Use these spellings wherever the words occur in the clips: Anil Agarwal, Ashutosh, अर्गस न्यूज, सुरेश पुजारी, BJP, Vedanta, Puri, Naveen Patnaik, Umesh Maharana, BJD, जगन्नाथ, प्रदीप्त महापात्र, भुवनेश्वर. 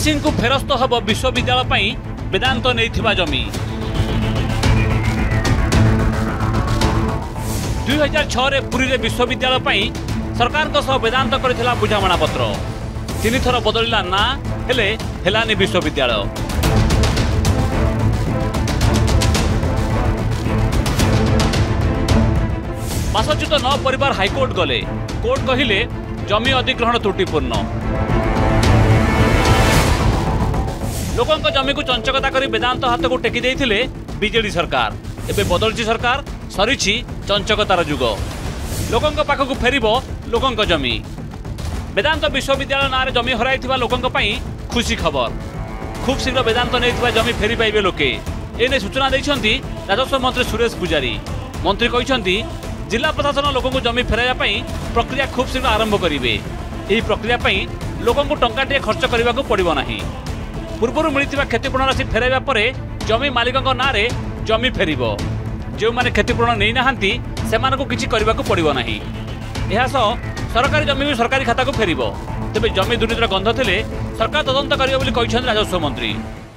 चाषी को फेरस्त हम विश्वविद्यालय वेदांत नहीं जमी 2006 पुरी विश्वविद्यालय सरकार वेदांत कर बुझाणा पत्र तीन थर बदलला ना हेलानी विश्वविद्यालय बासच्युत न परिवार हाईकोर्ट गले कोर्ट कहले जमी अधिग्रहण त्रुटिपूर्ण लोकों जमी को चंचकता करी वेदांत हाथ को टेकी देथिले बीजेडी सरकार एबे बदलची सरकार सरीची चंचकतार जुग लोकों पाखक फेरिबो लोकों जमी वेदांत विश्वविद्यालय नारे जमी हराइथिबा लोकों पई खुशी खबर खूब शीघ्र वेदांत नेथिबा जमी फेरी पाइबे लोके एने सूचना दैछन्ती राजस्व मंत्री सुरेश पुजारी मंत्री कहिसन्ती जिला प्रशासन लोकों को जमी फेराया पई प्रक्रिया खूब शीघ्र आरंभ करिवे एही प्रक्रिया पई लोकों को टंकाटे खर्च करबा को पड़िबो नाही पूर्व मिलता क्षतिपूरण राशि फेरवा पर जमी मालिकों ना जमी फेर जो मैंने क्षतिपूरण नहीं नहांती से किसी पड़ो ना सरकारी जमी भी सरकारी खाता को फेर तेज जमी दुर्नीतिर गंध थे सरकार तदंत कर राजस्व मंत्री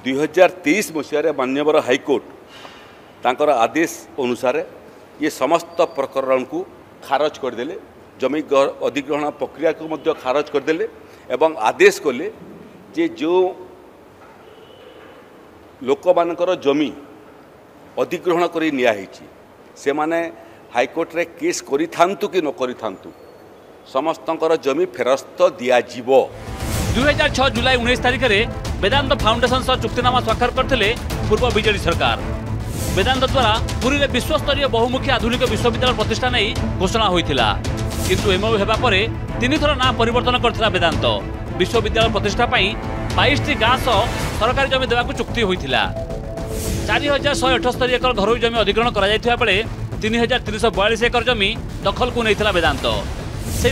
2023 मसीह मान्यवर हाईकोर्ट आदेश अनुसार ये समस्त प्रकरण को खारज करदे जमी अधिग्रहण प्रक्रिया को खारज करदे एवं आदेश कले जो लोक मानकर जमी अधिग्रहण कर हाईकोर्ट रे केस करी थांतु कि न करी थांतु समस्तंकर जमी फेरस्त दिया जीवो 2006 जुलाई 19 तारिख रे वेदांत फाउंडेशन सह चुक्तिनामा स्वाक्षर करथिले पूर्व बीजेडी सरकार वेदांत द्वारा पुरी रे विश्वस्तरीय बहुमुखी आधुनिक विश्वविद्यालय प्रतिष्ठा नै घोषणा होइतिला किंतु एमओ हेबा परे तीन थर नाम परिवर्तन करथिला वेदांत विश्वविद्यालय प्रतिष्ठा पई 22 गाँ सरकारी जमी देवा चुक्ति होता 4,178 एकर घरोई जमी अधिग्रहण करे 3,342 एकर जमी दखल को नहीं वेदांत से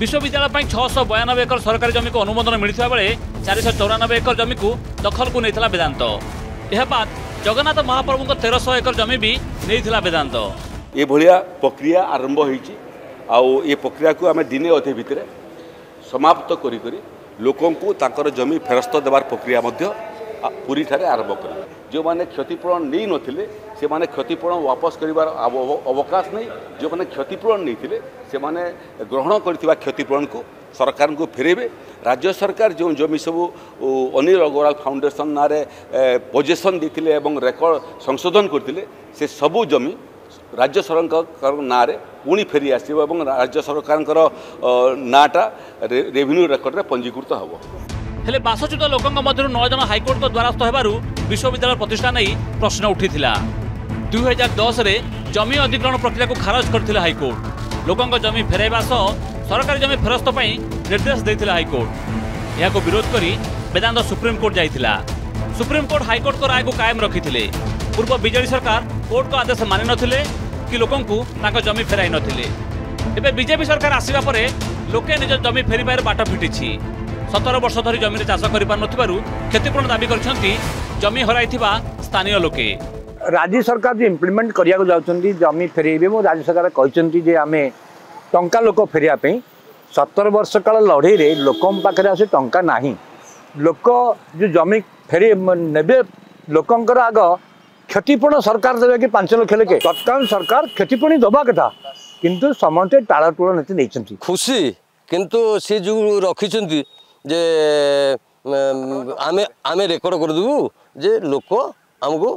विश्वविद्यालय 692 एकर सरकारी जमी को अनुमोदन मिलता बेले 494 एकर जमी को दखल को नहीं वेदांत यह बाद जगन्नाथ महाप्रभु 1,300 एकर जमी भी नहीं वेदांत ये भाया प्रक्रिया आरंभ हो प्रक्रिया को आम दिने अधे भितर समाप्त कर लोकों को तांकर जमी फेरस्त देवार प्रक्रिया पूरी ठारे आरंभ कर जो माने क्षतिपूरण नहीं नथिले से माने क्षतिपूरण वापस करिवार अवकाश नहीं जो माने क्षतिपूरण नहीं थिले से माने ग्रहण करथिबा क्षतिपूरण को सरकार को फेरेबे राज्य सरकार जो जमी सबू अनिल अग्रवाल फाउंडेशन नारे पोजेसन देथिले एवं रेकर्ड संशोधन करथिले से सबू जमी राज्य सरकार ना पुणी फेरी आसो राज्य सरकार नाटा रेवेन्यू रेकर्ड रे पंजीकृत हम हेले बासच्युत लोकों मध्य 9 जन हाईकोर्ट को द्वारस्थ होबारु विश्वविद्यालय प्रतिष्ठा नहीं प्रश्न उठी 2010 रे जमी अधिग्रहण प्रक्रिया को खारज करथिला हाईकोर्ट लोकों जमी फेराइबा सरकारी जमी फेरस्त पई निर्देश देथिला हाईकोर्ट यह विरोध करी वेदांत सुप्रीमकोर्ट जाइथिला सुप्रीमकोर्ट हाईकोर्ट को राय को कायम रखिथिले पूर्व बीजेडी सरकार कोर्ट को आदेश मानि नथिले कि लोकों को ताको जमी फेराई नथिले एबे बीजेपी सरकार आसीबा परे लोके निज जमी फेरी बारे बाट फिटिछि 17 वर्ष धरि जमीन चाष करि पार नथिबारु क्षतिपूर्ण दाबी करछन्ती जमी हराइथिबा स्थानीय लोके राज्य सरकार जे इंप्लीमेंट करिया को जाउछन्ती जमी फेरीबे मो राज्य सरकार कहिसन्ती जे आमे टंका लोक फेरिया पई 17 वर्ष काल लढे रे लोकम पाखरे आसे टंका नाही लोक जो जमी फेरी नेबे लोकंकर आग क्षतिपूर्ण सरकार देवे कि 5 लाख लेके तत्काल सरकार क्षतिपूर्ण दबा कथा किंतु समते टाला टोला नीति नहीं खुशी किंतु सी जो रखी जे आमे आमे रेकर्ड कर देबू जे लोक हमको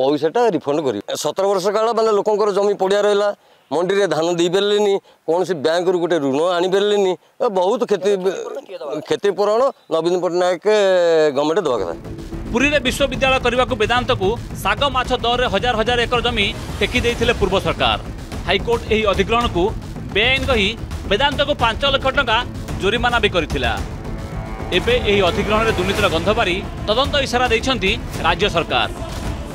पैसाटा रिफंड कर 17 वर्ष काल माने लोकंकर जमी पड़िया रहला मंडी रे धान दे पेलेनी कौन सी बैंक रु गोटे ऋण आनी पेलेनी बहुत क्षतिपूरण नवीन पटनायक गवर्नमेंट दबा कथा पुरी रे विश्वविद्यालय करने को वेदांत को साग माछ दर हजार हजार एकर जमी टेकी देथिले पूर्व सरकार हाईकोर्ट यही अधिग्रहण को बेआईन कही वेदांत को 5 लाख टंका जोरीमाना भी करथिला एबे यही अधिग्रहण रे दुर्नीतिर गंध बारी तदंत इशारा दैछन्ती राज्य सरकार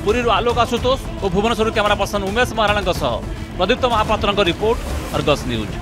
पुरी रो आलोक आशुतोष और भुवनेश्वर कैमरा पर्सन उमेश महाराणा सह प्रदीप्त महापात्र को रिपोर्ट अर्गस न्यूज।